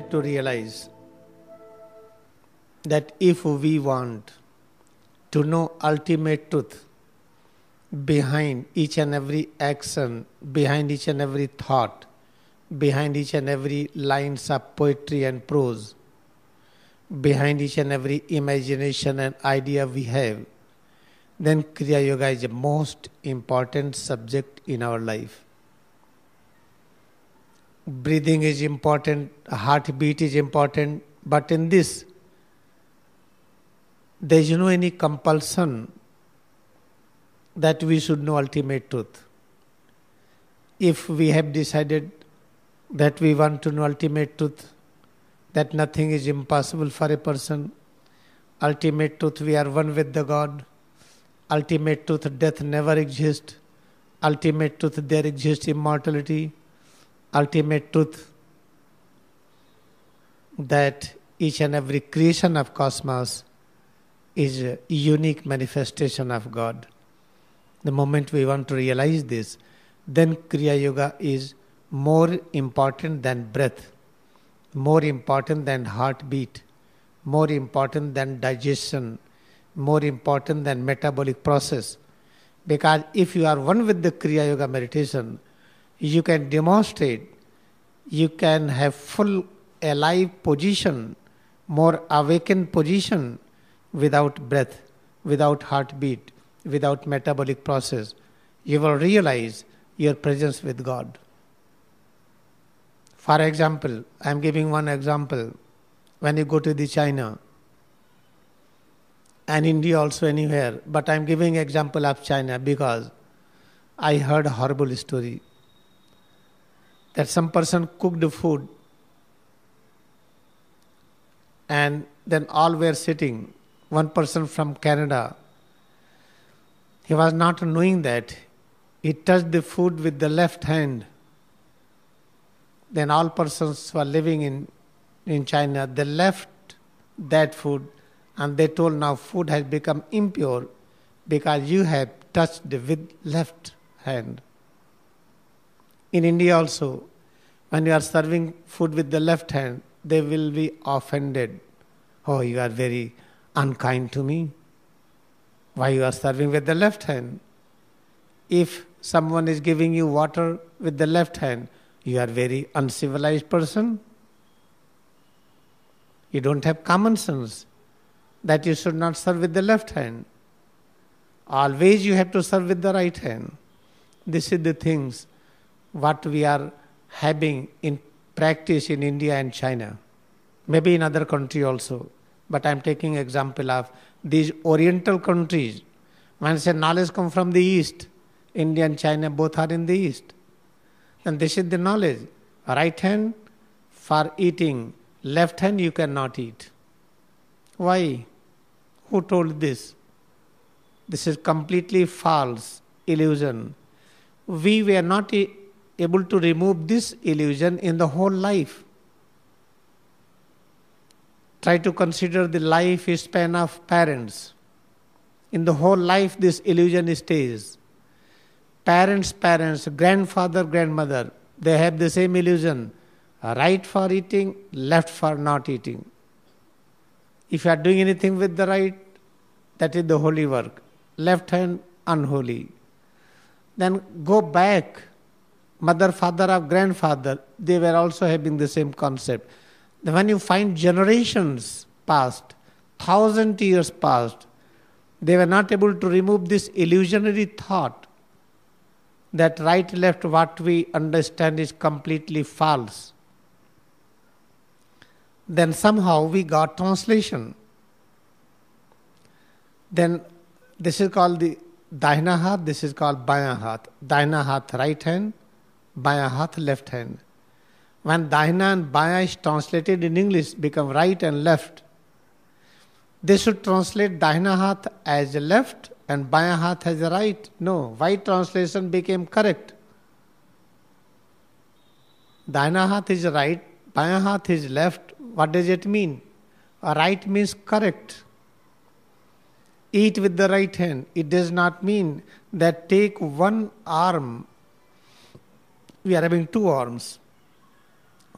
have to realize that if we want to know ultimate truth behind each and every action, behind each and every thought, behind each and every lines of poetry and prose, behind each and every imagination and idea we have, then Kriya Yoga is the most important subject in our life. Breathing is important, heartbeat is important, but in this, there is no any compulsion that we should know ultimate truth. If we have decided that we want to know ultimate truth, that nothing is impossible for a person, ultimate truth we are one with the God, ultimate truth death never exists, ultimate truth there exists immortality, ultimate truth that each and every creation of cosmos is a unique manifestation of God. The moment we want to realize this, then Kriya Yoga is more important than breath, more important than heartbeat, more important than digestion, more important than metabolic process. Because if you are one with the Kriya Yoga meditation, you can demonstrate, you can have full alive position, more awakened position without breath, without heartbeat, without metabolic process. You will realize your presence with God. For example, I am giving one example. When you go to the China and India also anywhere, but I am giving example of China because I heard a horrible story that some person cooked food and then all were sitting. One person from Canada, he was not knowing that he touched the food with the left hand. Then all persons were living in China, they left that food and they told now food has become impure because you have touched with left hand. In India also, when you are serving food with the left hand, they will be offended. Oh, you are very unkind to me. Why you are serving with the left hand? If someone is giving you water with the left hand, you are a very uncivilized person. You don't have common sense that you should not serve with the left hand. Always you have to serve with the right hand. This is the things what we are having in practice in India and China. Maybe in other country also. But I am taking example of these oriental countries. When I say knowledge comes from the East, India and China both are in the East. And this is the knowledge. Right hand for eating, left hand you cannot eat. Why? Who told this? This is completely false illusion. We were not able to remove this illusion in the whole life. Try to consider the life span of parents. In the whole life this illusion stays. Parents, grandfather, grandmother, they have the same illusion. Right for eating, left for not eating. If you are doing anything with the right, that is the holy work. Left hand, unholy. Then go back. Mother, father or grandfather, they were also having the same concept. When you find generations past, 1,000 years past, they were not able to remove this illusionary thought that right, left, what we understand is completely false. Then somehow we got translation. Then this is called the Dahina Hath, this is called Baya Hath. Dahina Hath, right hand, Baya Hath, left hand. When Dahina and Baya is translated in English, become right and left. They should translate Dahina Hath as left and Baya Hath has a right. No, why translation became correct? Dahina Hath is right, Baya Hath is left. What does it mean? Right means correct. Eat with the right hand. It does not mean that take one arm. We are having two arms.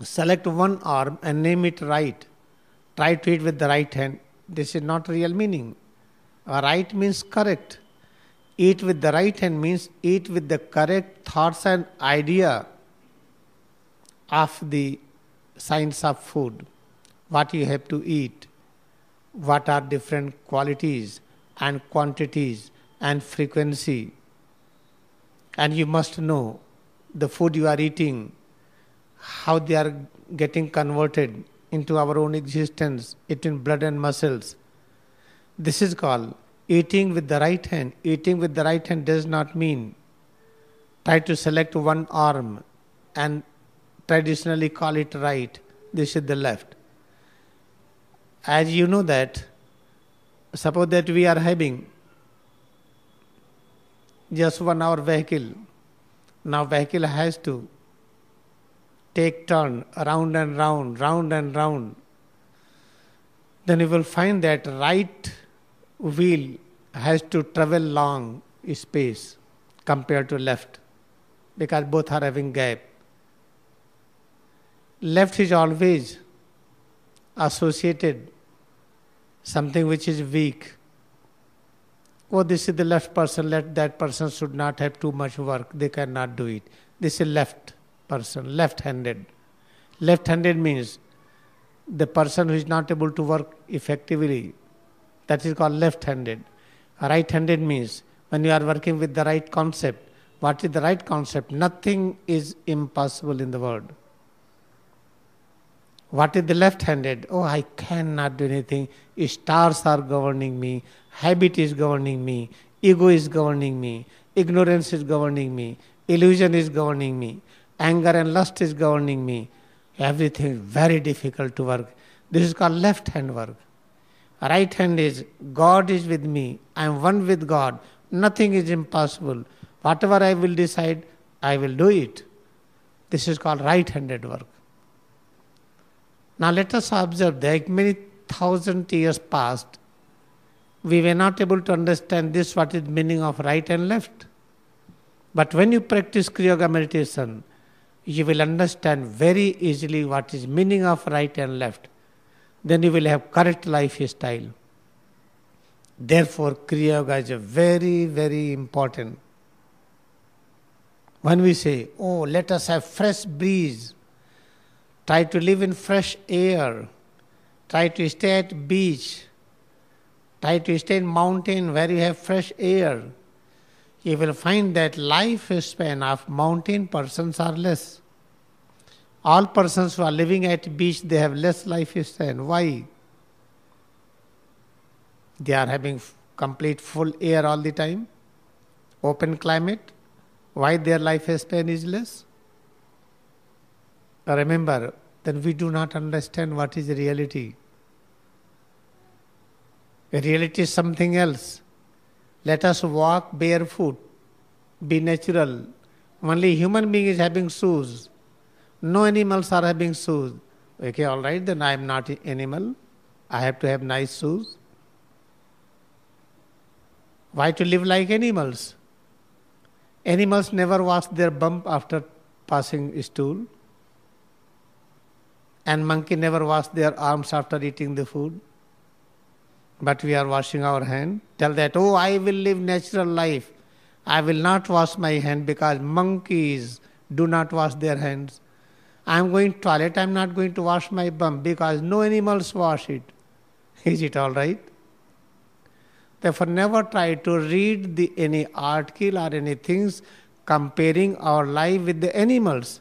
Select one arm and name it right. Try to eat with the right hand. This is not real meaning. Right means correct. Eat with the right hand means eat with the correct thoughts and idea of the science of food. What you have to eat, what are different qualities and quantities and frequency. And you must know the food you are eating, how they are getting converted into our own existence, eating blood and muscles. This is called eating with the right hand. Eating with the right hand does not mean try to select one arm and traditionally call it right. This is the left. As you know that, suppose that we are having just 1 hour vehicle. Now vehicle has to take turn round and round, round and round. Then you will find that right wheel has to travel long space compared to left, because both are having gap. Left is always associated something which is weak. Oh, this is the left person, let that person should not have too much work, they cannot do it. This is left person, left-handed. Left-handed means the person who is not able to work effectively, that is called left-handed. Right-handed means when you are working with the right concept. What is the right concept? Nothing is impossible in the world. What is the left-handed? Oh, I cannot do anything. Stars are governing me. Habit is governing me. Ego is governing me. Ignorance is governing me. Illusion is governing me. Anger and lust is governing me. Everything is very difficult to work. This is called left-hand work. Right hand is, God is with me. I am one with God. Nothing is impossible. Whatever I will decide, I will do it. This is called right-handed work. Now let us observe that many thousand years past, we were not able to understand this, what is the meaning of right and left. But when you practice Kriya Yoga meditation, you will understand very easily what is meaning of right and left. Then you will have correct lifestyle. Therefore, Kriya Yoga is very, very important. When we say, oh, let us have fresh breeze, try to live in fresh air, try to stay at beach, try to stay in mountain where you have fresh air, you will find that lifespan of mountain persons are less. All persons who are living at beach, they have less lifespan. Why? They are having complete full air all the time, open climate. Why their lifespan is less? Remember, then we do not understand what is reality. Reality is something else. Let us walk barefoot, be natural. Only human being is having shoes. No animals are having shoes. Okay, all right, then I am not an animal. I have to have nice shoes. Why to live like animals? Animals never wash their bump after passing stool. And monkey never wash their arms after eating the food. But we are washing our hand. Tell that, oh, I will live natural life. I will not wash my hand because monkeys do not wash their hands. I am going to toilet, I am not going to wash my bum because no animals wash it. Is it all right? Therefore, never try to read any article or any things comparing our life with the animals.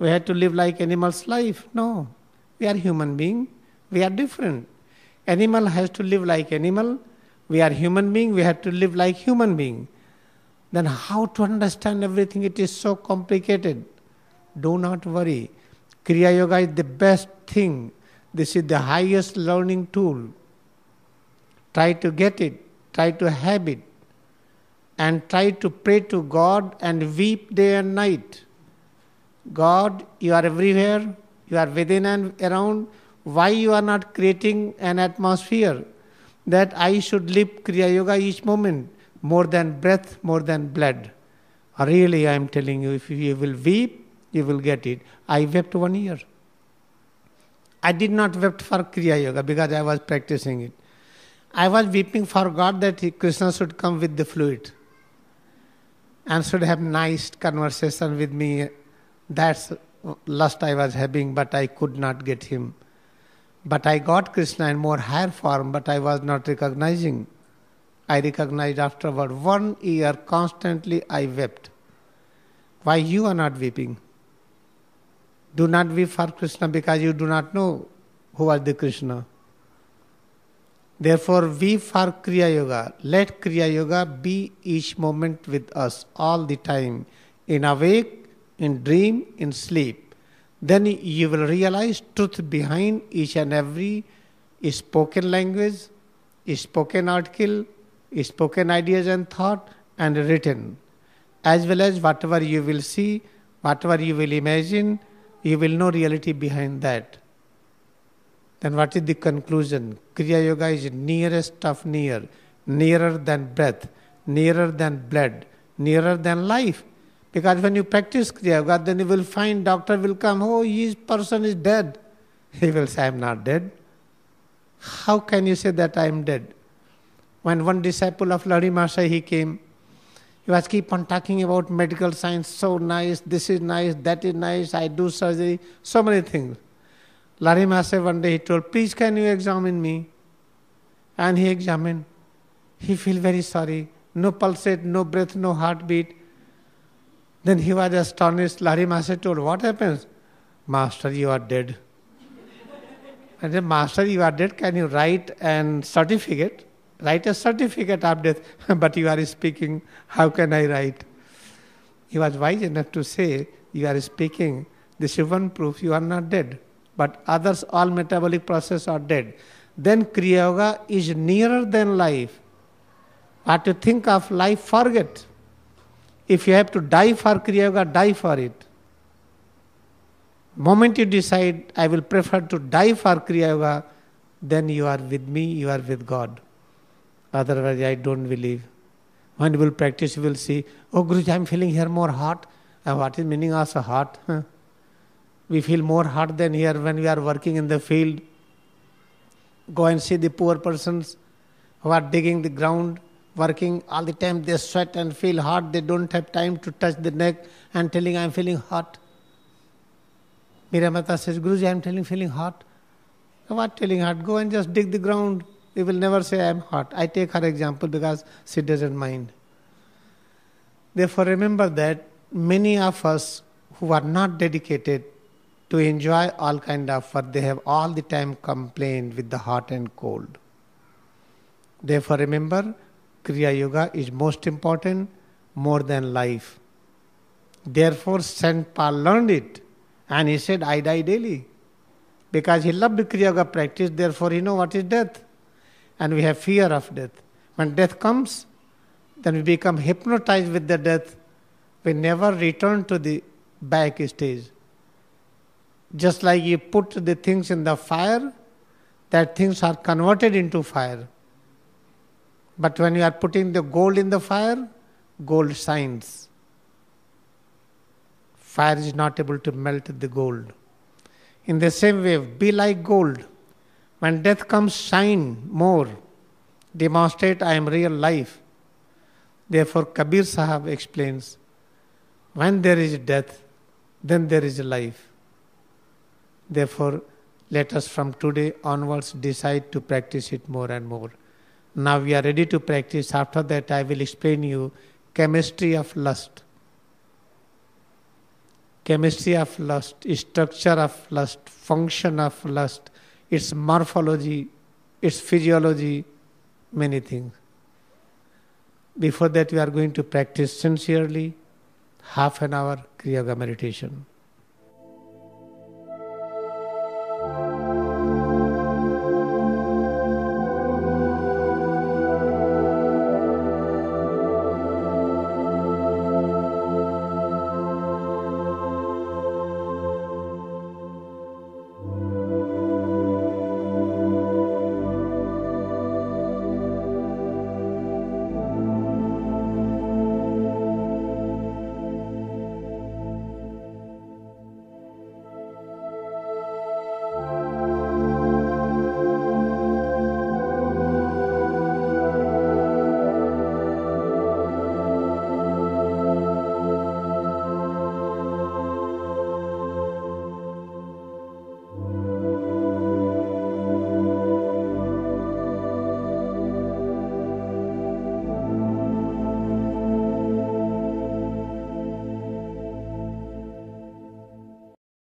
We have to live like animals' life. No. We are human beings. We are different. Animal has to live like animal. We are human beings. We have to live like human beings. Then how to understand everything? It is so complicated. Do not worry. Kriya Yoga is the best thing. This is the highest learning tool. Try to get it. Try to have it. And try to pray to God and weep day and night. God, you are everywhere. You are within and around. Why you are not creating an atmosphere that I should live Kriya Yoga each moment, more than breath, more than blood? Really, I am telling you, if you will weep, you will get it. I wept 1 year. I did not weep for Kriya Yoga because I was practicing it. I was weeping for God that Krishna should come with the fluid and should have nice conversation with me. That's lust I was having, but I could not get him. But I got Krishna in more higher form, but I was not recognizing. I recognized afterward. 1 year constantly I wept. Why you are not weeping? Do not weep for Krishna because you do not know who was the Krishna. Therefore, weep for Kriya Yoga. Let Kriya Yoga be each moment with us all the time, in awake, in dream, in sleep. Then you will realize truth behind each and every spoken language, spoken article, spoken ideas and thought, and written, as well as whatever you will see, whatever you will imagine. You will know reality behind that. Then what is the conclusion? Kriya Yoga is nearest of near, nearer than breath, nearer than blood, nearer than life. Because when you practice Kriya Yoga, then you will find doctor will come, oh, this person is dead. He will say, I am not dead. How can you say that I am dead? When one disciple of Lahiri Mahasaya, he came, he was keep on talking about medical science, so nice, this is nice, that is nice, I do surgery, so many things. Lahiri Mahasaya one day he told, please can you examine me? And he examined. He feel very sorry. No pulsate, no breath, no heartbeat. Then he was astonished. Lahiri Mahasaya told, what happens? Master, you are dead. I said, Master, you are dead, can you write and certificate? Write a certificate of death, but you are speaking, how can I write? He was wise enough to say, you are speaking, this is one proof you are not dead, but others, all metabolic processes are dead. Then Kriya Yoga is nearer than life. What you think of life, forget. If you have to die for Kriya Yoga, die for it. Moment you decide, I will prefer to die for Kriya Yoga, then you are with me, you are with God. Otherwise, I don't believe. When you will practice, you will see, oh Guruji, I am feeling here more hot. And what is meaning also hot? Huh? We feel more hot than here when we are working in the field. Go and see the poor persons who are digging the ground, working all the time. They sweat and feel hot. They don't have time to touch the neck and telling, I am feeling hot. Miramata says, Guruji, I am feeling hot. What feeling hot? Go and just dig the ground. You will never say I am hot. I take her example because she doesn't mind. Therefore, remember that many of us who are not dedicated to enjoy all kind of work, they have all the time complained with the hot and cold. Therefore, remember, Kriya Yoga is most important, more than life. Therefore, Saint Paul learned it and he said, I die daily. Because he loved Kriya Yoga practice, therefore he knows what is death. And we have fear of death. When death comes, then we become hypnotized with the death. We never return to the back stage. Just like you put the things in the fire, that things are converted into fire. But when you are putting the gold in the fire, gold shines. Fire is not able to melt the gold. In the same way, be like gold. When death comes, shine more. Demonstrate I am real life. Therefore, Kabir Sahib explains, when there is death, then there is life. Therefore, let us from today onwards decide to practice it more and more. Now we are ready to practice. After that, I will explain you chemistry of lust. Chemistry of lust, structure of lust, function of lust, its morphology, its physiology, many things. Before that, we are going to practice sincerely, half an hour Kriya Yoga meditation.